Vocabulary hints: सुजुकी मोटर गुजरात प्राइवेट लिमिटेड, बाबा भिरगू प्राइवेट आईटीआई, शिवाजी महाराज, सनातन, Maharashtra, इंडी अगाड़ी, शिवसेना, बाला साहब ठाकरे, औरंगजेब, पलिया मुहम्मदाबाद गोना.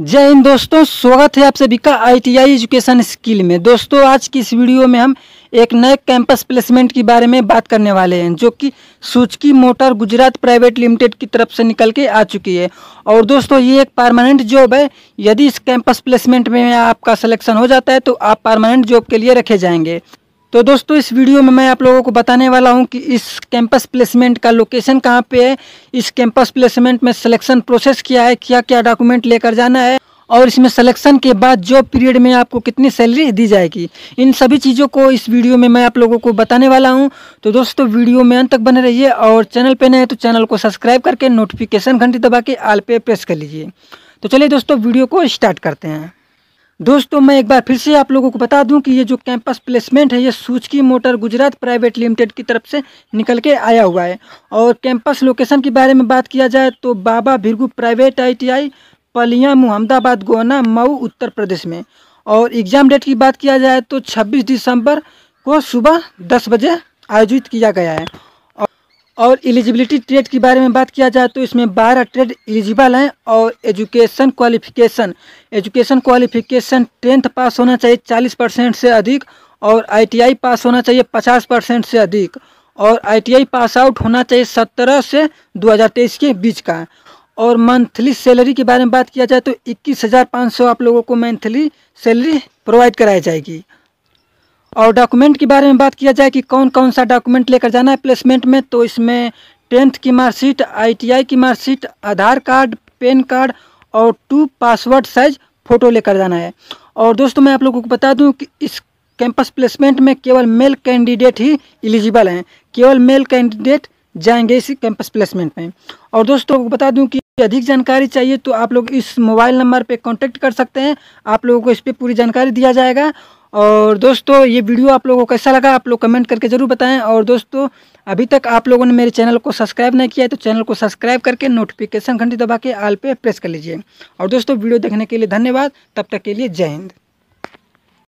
जय हिंद दोस्तों, स्वागत है आप सभी का आईटीआई एजुकेशन स्किल में। दोस्तों आज की इस वीडियो में हम एक नए कैंपस प्लेसमेंट के बारे में बात करने वाले हैं जो कि सुजुकी मोटर गुजरात प्राइवेट लिमिटेड की तरफ से निकल के आ चुकी है। और दोस्तों ये एक परमानेंट जॉब है। यदि इस कैंपस प्लेसमेंट में आपका सिलेक्शन हो जाता है तो आप परमानेंट जॉब के लिए रखे जाएंगे। तो दोस्तों इस वीडियो में मैं आप लोगों को बताने वाला हूं कि इस कैंपस प्लेसमेंट का लोकेशन कहां पे है, इस कैंपस प्लेसमेंट में सिलेक्शन प्रोसेस क्या है, क्या क्या डॉक्यूमेंट लेकर जाना है और इसमें सिलेक्शन के बाद जॉब पीरियड में आपको कितनी सैलरी दी जाएगी। इन सभी चीज़ों को इस वीडियो में मैं आप लोगों को बताने वाला हूं। तो दोस्तों वीडियो में अंत तक बने रहिए और चैनल पर नए तो चैनल को सब्सक्राइब करके नोटिफिकेशन घंटी दबा के ऑल पे प्रेस कर लीजिए। तो चलिए दोस्तों वीडियो को स्टार्ट करते हैं। दोस्तों मैं एक बार फिर से आप लोगों को बता दूं कि ये जो कैंपस प्लेसमेंट है ये सुजुकी मोटर गुजरात प्राइवेट लिमिटेड की तरफ से निकल के आया हुआ है। और कैंपस लोकेशन के बारे में बात किया जाए तो बाबा भिरगू प्राइवेट आईटीआई, पलिया मुहम्मदाबाद गोना, Mau, Uttar Pradesh में। और एग्ज़ाम डेट की बात किया जाए तो 26 दिसंबर को सुबह 10 बजे आयोजित किया गया है। और एलिजिबिलिटी ट्रेड के बारे में बात किया जाए तो इसमें 12 ट्रेड एलिजिबल हैं। और एजुकेशन क्वालिफिकेशन 10th पास होना चाहिए 40% से अधिक और आईटीआई पास होना चाहिए 50% से अधिक और आईटीआई पास आउट होना चाहिए 17 से 2023 के बीच का। और मंथली सैलरी के बारे में बात किया जाए तो 21,500 आप लोगों को मंथली सैलरी प्रोवाइड कराई जाएगी। और डॉक्यूमेंट के बारे में बात किया जाए कि कौन कौन सा डॉक्यूमेंट लेकर जाना है प्लेसमेंट में, तो इसमें 10th की मार्कशीट, आईटीआई की marksheet, Aadhaar card, pan card और 2 पासवर्ड साइज फ़ोटो लेकर जाना है। और दोस्तों मैं आप लोगों को बता दूं कि इस कैंपस प्लेसमेंट में केवल मेल कैंडिडेट ही एलिजिबल हैं, केवल मेल कैंडिडेट जाएंगे इस कैंपस प्लेसमेंट में। और दोस्तों को बता दूं कि अधिक जानकारी चाहिए तो आप लोग इस मोबाइल नंबर पर कॉन्टैक्ट कर सकते हैं, आप लोगों को इस पर पूरी जानकारी दिया जाएगा। और दोस्तों ये वीडियो आप लोगों को कैसा लगा आप लोग कमेंट करके ज़रूर बताएं। और दोस्तों अभी तक आप लोगों ने मेरे चैनल को सब्सक्राइब नहीं किया है तो चैनल को सब्सक्राइब करके नोटिफिकेशन घंटी दबा के ऑल पे प्रेस कर लीजिए। और दोस्तों वीडियो देखने के लिए धन्यवाद। तब तक के लिए जय हिंद।